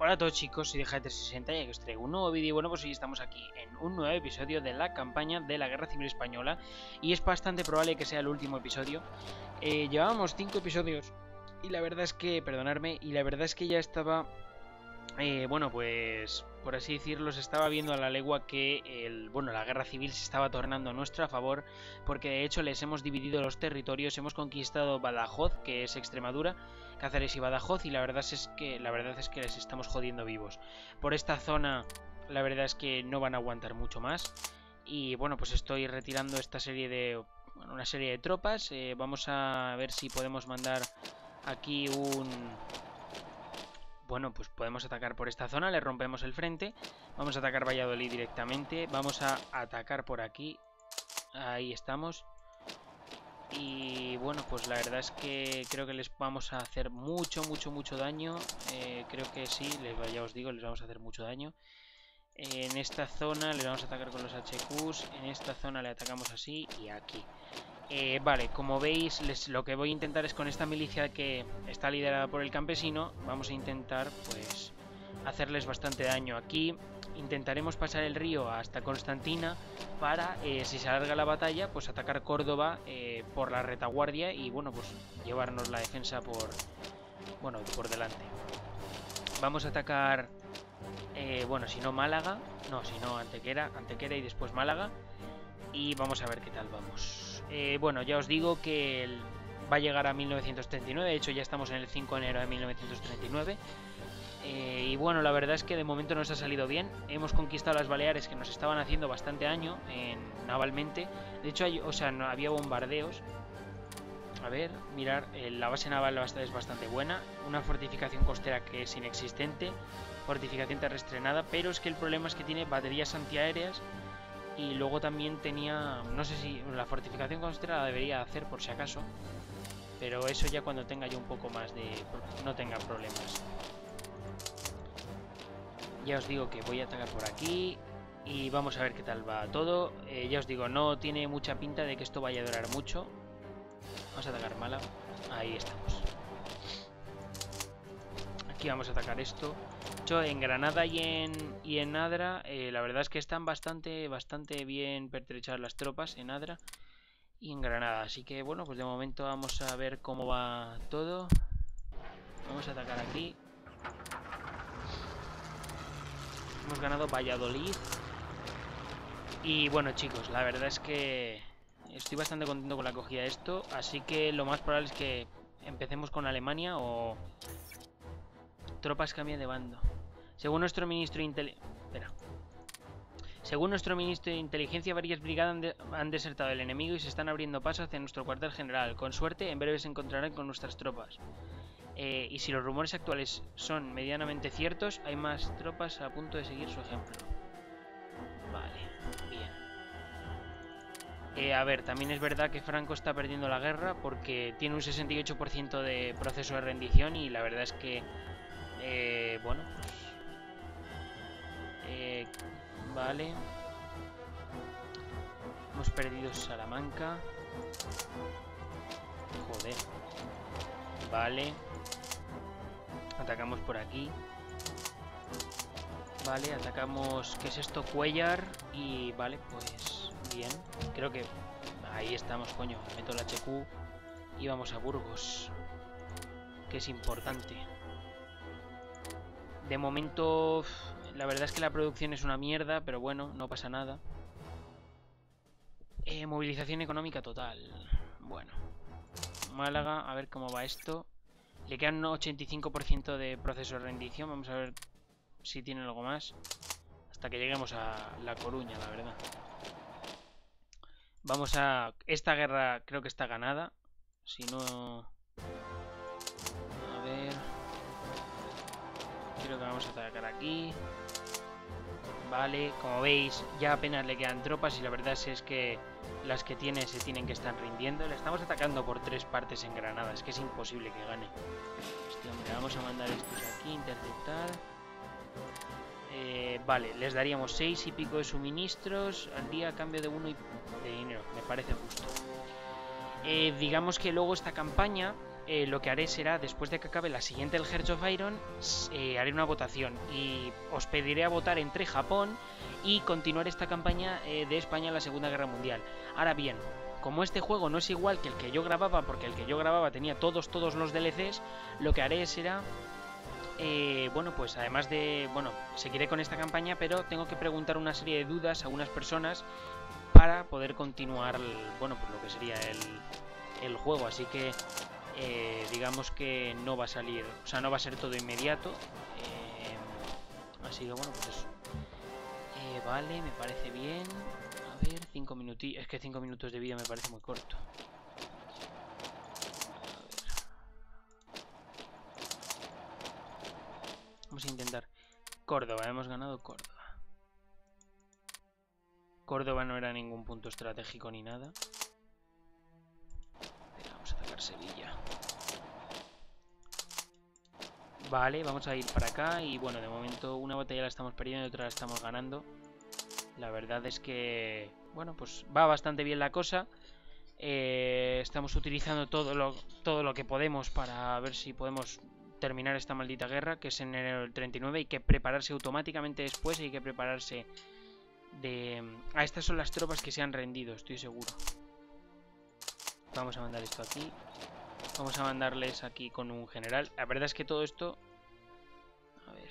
Hola a todos chicos, soy TheJavy360 y aquí os traigo un nuevo vídeo. Bueno, pues hoy estamos aquí en un nuevo episodio de la campaña de la Guerra Civil Española y es bastante probable que sea el último episodio. Llevábamos 5 episodios y la verdad es que, perdonadme, y la verdad es que ya estaba, bueno, pues por así decirlo, se estaba viendo a la legua que la guerra civil se estaba tornando a nuestro favor, porque de hecho les hemos dividido los territorios, hemos conquistado Badajoz, que es Extremadura, Cáceres y Badajoz, y la verdad es que les estamos jodiendo vivos. Por esta zona la verdad es que no van a aguantar mucho más y bueno, pues estoy retirando esta serie de una serie de tropas. Vamos a ver si podemos mandar aquí un... Bueno, pues podemos atacar por esta zona, le rompemos el frente. Vamos a atacar Valladolid directamente. Vamos a atacar por aquí. Ahí estamos. Y bueno, pues la verdad es que creo que les vamos a hacer mucho daño. Creo que sí, ya os digo, les vamos a hacer mucho daño. En esta zona les vamos a atacar con los HQs. En esta zona le atacamos así y aquí. Vale, como veis, lo que voy a intentar es con esta milicia que está liderada por el campesino, vamos a intentar pues hacerles bastante daño. Aquí intentaremos pasar el río hasta Constantina para, si se alarga la batalla, pues atacar Córdoba por la retaguardia y bueno, pues llevarnos la defensa por delante. Vamos a atacar, si no Málaga, Antequera y después Málaga. Y vamos a ver qué tal vamos. Ya os digo que va a llegar a 1939. De hecho ya estamos en el 5 de enero de 1939. La verdad es que de momento nos ha salido bien. Hemos conquistado las Baleares, que nos estaban haciendo bastante daño navalmente. De hecho había bombardeos. A ver, mirar, la base naval es bastante buena. Una fortificación costera que es inexistente. Fortificación terrestre nada. Pero es que el problema es que tiene baterías antiaéreas. Y luego también tenía, no sé si la fortificación costera la debería hacer por si acaso, pero eso ya cuando tenga yo un poco más de... no tenga problemas. Ya os digo que voy a atacar por aquí y vamos a ver qué tal va todo. Ya os digo, no tiene mucha pinta de que esto vaya a durar mucho. Vamos a atacar Málaga. Ahí estamos. Aquí vamos a atacar esto. En Granada y en Adra, la verdad es que están bastante bien pertrechadas las tropas en Adra y en Granada. Así que bueno, pues de momento vamos a ver cómo va todo. Vamos a atacar aquí. Hemos ganado Valladolid. Y bueno chicos, la verdad es que estoy bastante contento con la acogida de esto. Así que lo más probable es que empecemos con Alemania o... Tropas cambian de bando. Según nuestro ministro de inteligencia, varias brigadas han desertado del enemigo y se están abriendo paso hacia nuestro cuartel general. Con suerte, en breve se encontrarán con nuestras tropas. Y si los rumores actuales son medianamente ciertos, hay más tropas a punto de seguir su ejemplo. Vale, bien. También es verdad que Franco está perdiendo la guerra porque tiene un 68% de proceso de rendición y la verdad es que... vale. Hemos perdido Salamanca. Joder. Vale. Atacamos por aquí. Vale, atacamos... ¿Qué es esto? Cuéllar. Y vale, pues... Bien. Creo que... Ahí estamos, coño. Meto la HQ. Y vamos a Burgos. Que es importante. De momento, la verdad es que la producción es una mierda, pero bueno, no pasa nada. Movilización económica total. Bueno. Málaga, a ver cómo va esto. Le quedan un 85% de proceso de rendición. Vamos a ver si tiene algo más. Hasta que lleguemos a La Coruña, la verdad. Vamos a... Esta guerra creo que está ganada. Si no... A ver... Creo que vamos a atacar aquí. Vale, como veis, ya apenas le quedan tropas y la verdad es que las que tiene se tienen que estar rindiendo. Le estamos atacando por 3 partes en Granada, es que es imposible que gane. Este hombre, vamos a mandar estos aquí, interceptar. Vale, les daríamos 6 y pico de suministros al día a cambio de 1 de dinero, me parece justo. Digamos que luego esta campaña... lo que haré será, después de que acabe la siguiente del Hearts of Iron, haré una votación y os pediré a votar entre Japón y continuar esta campaña de España en la Segunda Guerra Mundial. Ahora bien, como este juego no es igual que el que yo grababa, porque el que yo grababa tenía todos los DLCs, lo que haré será... bueno, pues además de... bueno, seguiré con esta campaña, pero tengo que preguntar una serie de dudas a unas personas para poder continuar, bueno, pues lo que sería el juego. Así que, digamos que no va a salir... o sea, no va a ser todo inmediato. Así que, bueno, pues eso. Vale, me parece bien. A ver, 5 minutitos... es que 5 minutos de vida me parece muy corto. Vamos a intentar. Córdoba, hemos ganado Córdoba. Córdoba no era ningún punto estratégico ni nada. Vamos a atacar Sevilla. Vale, vamos a ir para acá. Y bueno, de momento una batalla la estamos perdiendo y otra la estamos ganando. La verdad es que... bueno, pues va bastante bien la cosa. Estamos utilizando todo lo que podemos para ver si podemos... terminar esta maldita guerra, que es en enero del 39. Hay que prepararse automáticamente después, hay que prepararse de... ah, estas son las tropas que se han rendido, estoy seguro. Vamos a mandar esto aquí. Vamos a mandarles aquí con un general. La verdad es que todo esto... a ver...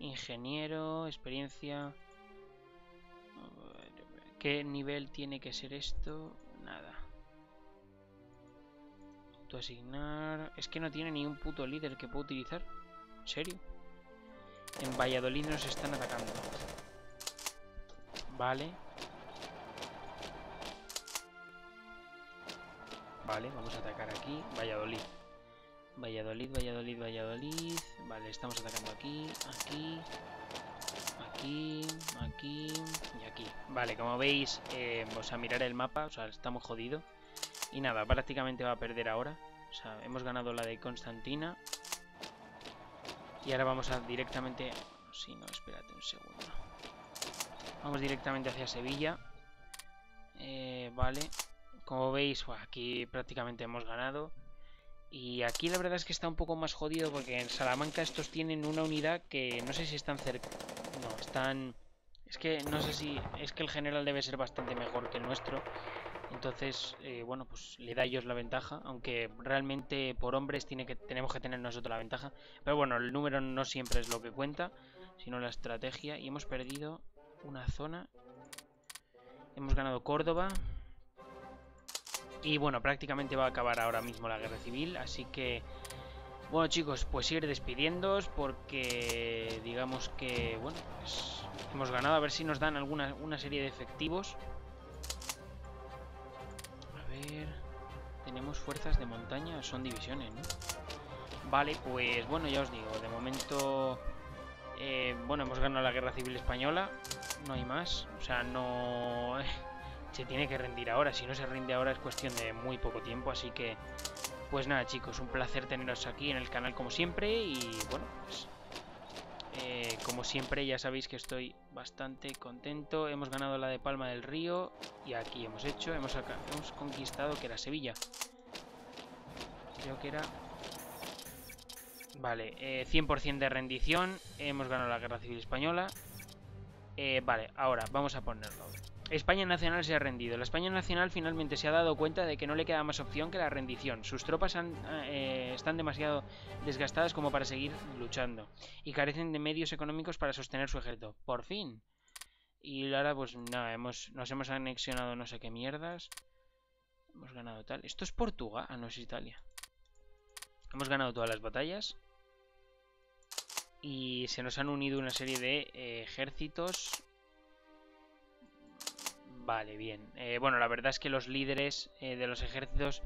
ingeniero, experiencia... ¿qué nivel tiene que ser esto? Nada. Asignar... es que no tiene ni un puto líder que pueda utilizar. ¿En serio? En Valladolid nos están atacando. Vale. Vale, vamos a atacar aquí. Valladolid. Valladolid, Valladolid, Valladolid. Vale, estamos atacando aquí, aquí, aquí, aquí y aquí. Vale, como veis, vamos a mirar el mapa. O sea, estamos jodidos. Y nada, prácticamente va a perder ahora. O sea, hemos ganado la de Constantina. Y ahora vamos a directamente... sí, no, espérate un segundo. Vamos directamente hacia Sevilla. Vale. Como veis, aquí prácticamente hemos ganado. Y aquí la verdad es que está un poco más jodido, porque en Salamanca estos tienen una unidad que no sé si están cerca... no, están... es que no sé si... es que el general debe ser bastante mejor que el nuestro. Entonces, bueno, pues le da a ellos la ventaja, aunque realmente por hombres tenemos que tener nosotros la ventaja. Pero bueno, el número no siempre es lo que cuenta, sino la estrategia. Y hemos perdido una zona. Hemos ganado Córdoba. Y bueno, prácticamente va a acabar ahora mismo la guerra civil. Así que, bueno chicos, pues ir despidiéndoos porque digamos que, bueno, pues hemos ganado. A ver si nos dan una serie de efectivos. Tenemos fuerzas de montaña, son divisiones, ¿no? Vale, pues bueno, ya os digo, de momento, bueno, hemos ganado la Guerra Civil Española, no hay más, o sea, no... se tiene que rendir ahora, si no se rinde ahora es cuestión de muy poco tiempo, así que, pues nada chicos, un placer teneros aquí en el canal como siempre y bueno, pues... como siempre ya sabéis que estoy bastante contento. Hemos ganado la de Palma del Río. Y aquí hemos hecho... hemos conquistado, que era Sevilla. Creo que era... vale, 100% de rendición. Hemos ganado la Guerra Civil Española. Vale, ahora vamos a ponerlo. España Nacional se ha rendido. La España Nacional finalmente se ha dado cuenta de que no le queda más opción que la rendición. Sus tropas están demasiado desgastadas como para seguir luchando y carecen de medios económicos para sostener su ejército. Por fin. Y ahora pues nada, nos hemos anexionado no sé qué mierdas. Hemos ganado tal... esto es Portugal, ah no, es Italia. Hemos ganado todas las batallas. Y se nos han unido una serie de ejércitos... vale, bien. Bueno, la verdad es que los líderes de los ejércitos,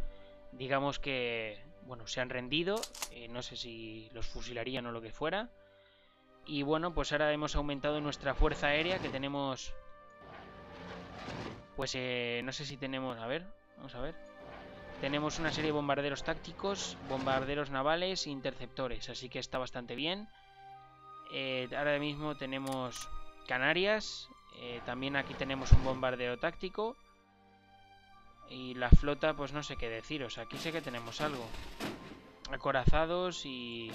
digamos que, bueno, se han rendido. No sé si los fusilarían o lo que fuera. Y bueno, pues ahora hemos aumentado nuestra fuerza aérea, que tenemos... pues no sé si tenemos... a ver, vamos a ver. Tenemos una serie de bombarderos tácticos, bombarderos navales e interceptores. Así que está bastante bien. Ahora mismo tenemos Canarias... también aquí tenemos un bombardeo táctico. Y la flota, pues no sé qué deciros. Aquí sé que tenemos algo. Acorazados y...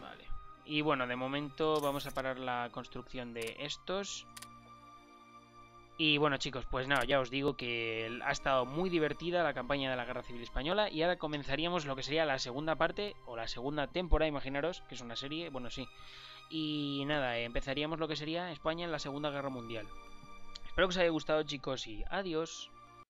Vale. Y bueno, de momento vamos a parar la construcción de estos. Y bueno, chicos, pues nada, ya os digo que ha estado muy divertida la campaña de la Guerra Civil Española. Y ahora comenzaríamos lo que sería la segunda parte, o la segunda temporada, imaginaros, que es una serie, bueno, sí. Y nada, empezaríamos lo que sería España en la Segunda Guerra Mundial. Espero que os haya gustado, chicos, y adiós.